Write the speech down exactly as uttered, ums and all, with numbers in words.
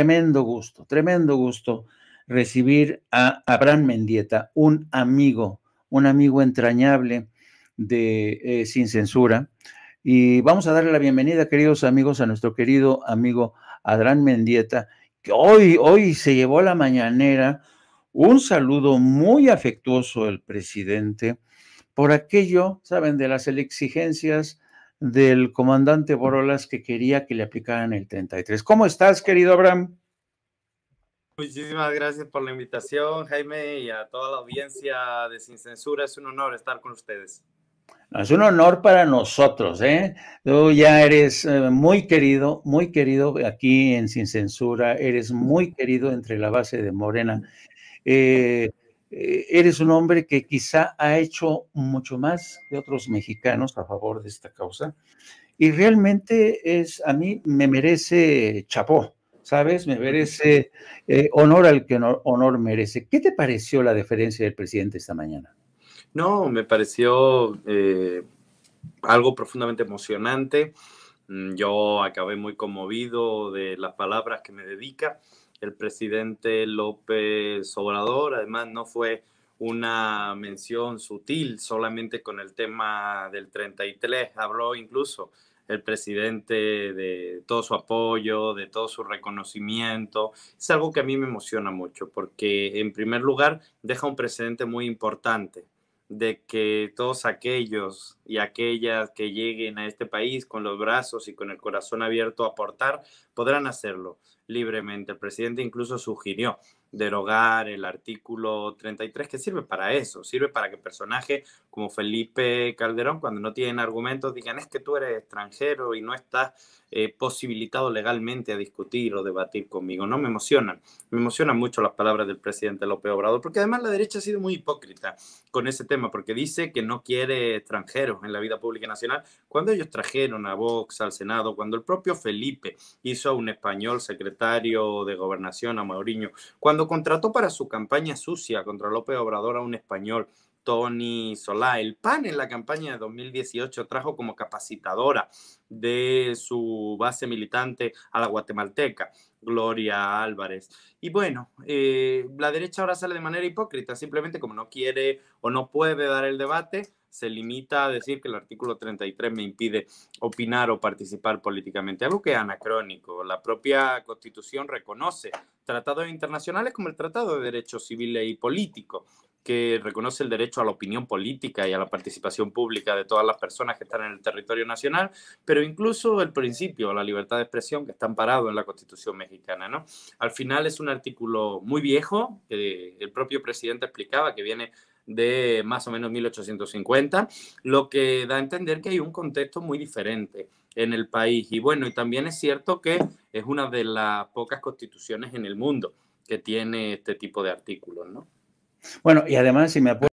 tremendo gusto, tremendo gusto recibir a Abraham Mendieta, un amigo, un amigo entrañable de eh, Sin Censura. Y vamos a darle la bienvenida, queridos amigos, a nuestro querido amigo Abraham Mendieta, que hoy, hoy se llevó la mañanera un saludo muy afectuoso del presidente por aquello, saben, de las exigencias del comandante Borolas, que quería que le aplicaran el treinta y tres. ¿Cómo estás, querido Abraham? Muchísimas gracias por la invitación, Jaime, y a toda la audiencia de Sin Censura. Es un honor estar con ustedes. Es un honor para nosotros, ¿eh? Tú ya eres eh, muy querido, muy querido aquí en Sin Censura, eres muy querido entre la base de Morena. Eh, eh, eres un hombre que quizá ha hecho mucho más que otros mexicanos a favor de esta causa, y realmente es, a mí me merece chapó, ¿sabes? Me merece eh, honor al que honor, honor merece. ¿Qué te pareció la deferencia del presidente esta mañana? No, me pareció eh, algo profundamente emocionante. Yo acabé muy conmovido de las palabras que me dedica el presidente López Obrador. Además, no fue una mención sutil solamente con el tema del treinta y tres. Habló incluso el presidente de todo su apoyo, de todo su reconocimiento. Es algo que a mí me emociona mucho porque, en primer lugar, deja un precedente muy importante de que todos aquellos y aquellas que lleguen a este país con los brazos y con el corazón abierto a aportar, podrán hacerlo libremente. El presidente incluso sugirió derogar el artículo treinta y tres, que sirve para eso, sirve para que personajes como Felipe Calderón, cuando no tienen argumentos, digan: es que tú eres extranjero y no estás eh, posibilitado legalmente a discutir o debatir conmigo. No me emocionan, me emocionan mucho las palabras del presidente López Obrador, porque además la derecha ha sido muy hipócrita con ese tema, porque dice que no quiere extranjeros en la vida pública nacional, cuando ellos trajeron a Vox al Senado, cuando el propio Felipe hizo a un español secretario de Gobernación, a Mauriño, cuando contrató para su campaña sucia contra López Obrador a un español, Tony Solá. El PAN en la campaña de dos mil dieciocho trajo como capacitadora de su base militante a la guatemalteca Gloria Álvarez. Y bueno, eh, la derecha ahora sale de manera hipócrita, simplemente como no quiere o no puede dar el debate, se limita a decir que el artículo treinta y tres me impide opinar o participar políticamente, algo que es anacrónico. La propia Constitución reconoce tratados internacionales como el Tratado de Derechos Civiles y Políticos, que reconoce el derecho a la opinión política y a la participación pública de todas las personas que están en el territorio nacional, pero incluso el principio, la libertad de expresión, que está amparado en la Constitución mexicana, ¿no? Al final es un artículo muy viejo, eh, el propio presidente explicaba que viene de más o menos mil ochocientos cincuenta, lo que da a entender que hay un contexto muy diferente en el país. Y bueno, y también es cierto que es una de las pocas constituciones en el mundo que tiene este tipo de artículos, ¿no? Bueno, y además, si me apuesto